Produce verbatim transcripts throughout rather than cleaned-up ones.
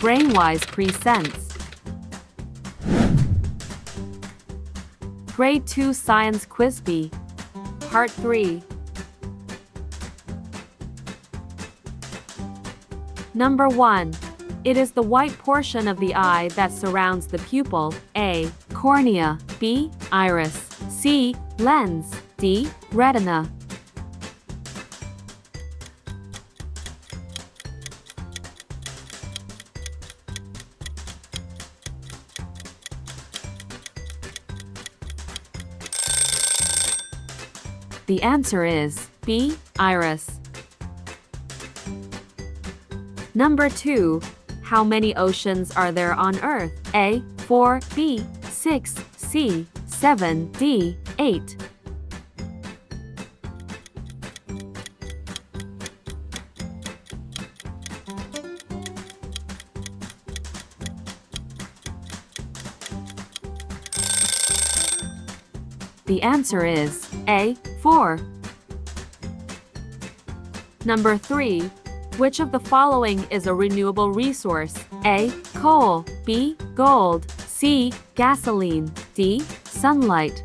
brainYs presents Grade two Science Quiz B, Part three. Number one. It is the white portion of the eye that surrounds the pupil, A. Cornea, B. Iris, C. Lens, D. Retina. The answer is B. Iris. Number two. How many oceans are there on Earth? A. four, B. six, C. seven, D. eight. The answer is A. four. Number three. Which of the following is a renewable resource? A. Coal, B. Gold, C. Gasoline, D. Sunlight.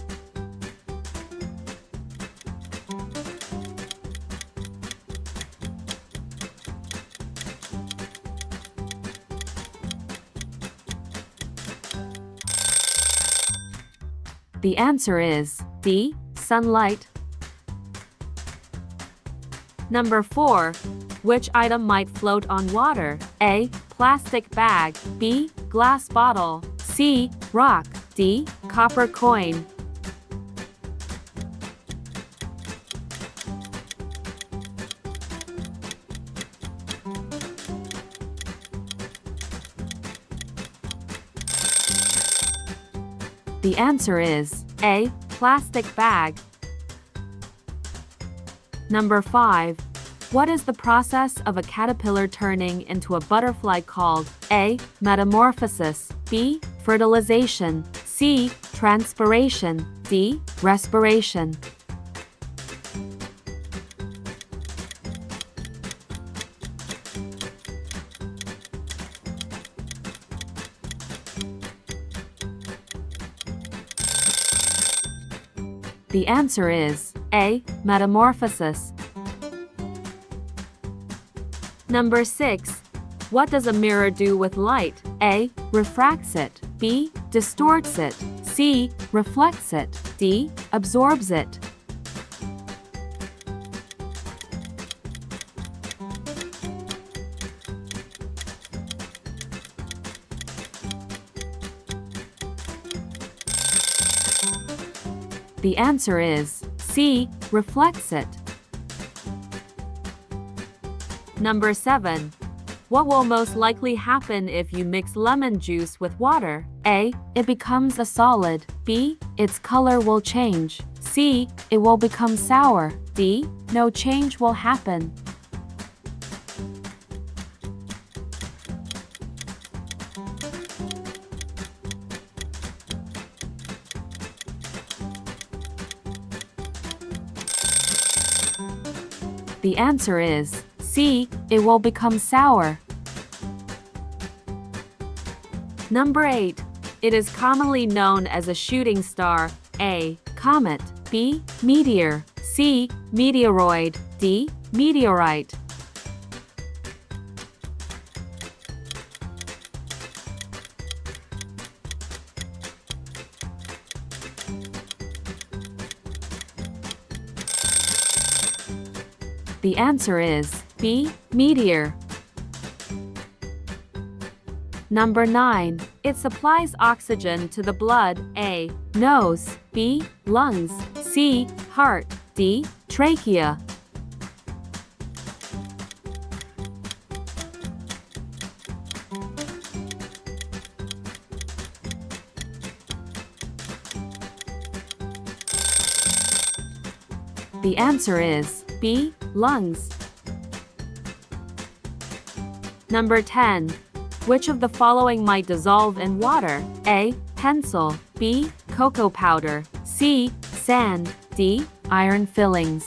The answer is D. Sunlight. Number four. Which item might float on water? A. Plastic bag, B. Glass bottle, C. Rock, D. Copper coin. The answer is A. Plastic bag. Number five. What is the process of a caterpillar turning into a butterfly called? A. Metamorphosis, B. Fertilization, C. Transpiration, D. Respiration. The answer is A. Metamorphosis. Number six. What does a mirror do with light? A. Refracts it, B. Distorts it, C. Reflects it, D. Absorbs it. The answer is C. Reflects it. Number seven. What will most likely happen if you mix lemon juice with water? A. It becomes a solid, B. Its color will change, C. It will become sour, D. No change will happen. The answer is C. It will become sour. Number eight. It is commonly known as a shooting star. A. Comet, B. Meteor, C. Meteoroid, D. Meteorite. The answer is B. Meteor. Number nine. It supplies oxygen to the blood. A. Nose, B. Lungs, C. Heart, D. Trachea. The answer is B. Lungs. Number ten. Which of the following might dissolve in water? A. Pencil, B. Cocoa powder, C. Sand, D. Iron fillings.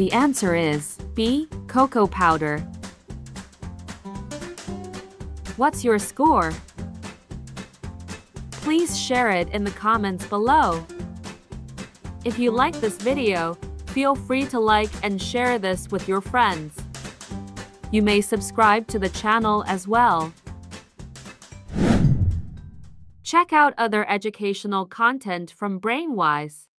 The answer is B, cocoa powder. What's your score? Please share it in the comments below. If you like this video, feel free to like and share this with your friends. You may subscribe to the channel as well. Check out other educational content from brainYs.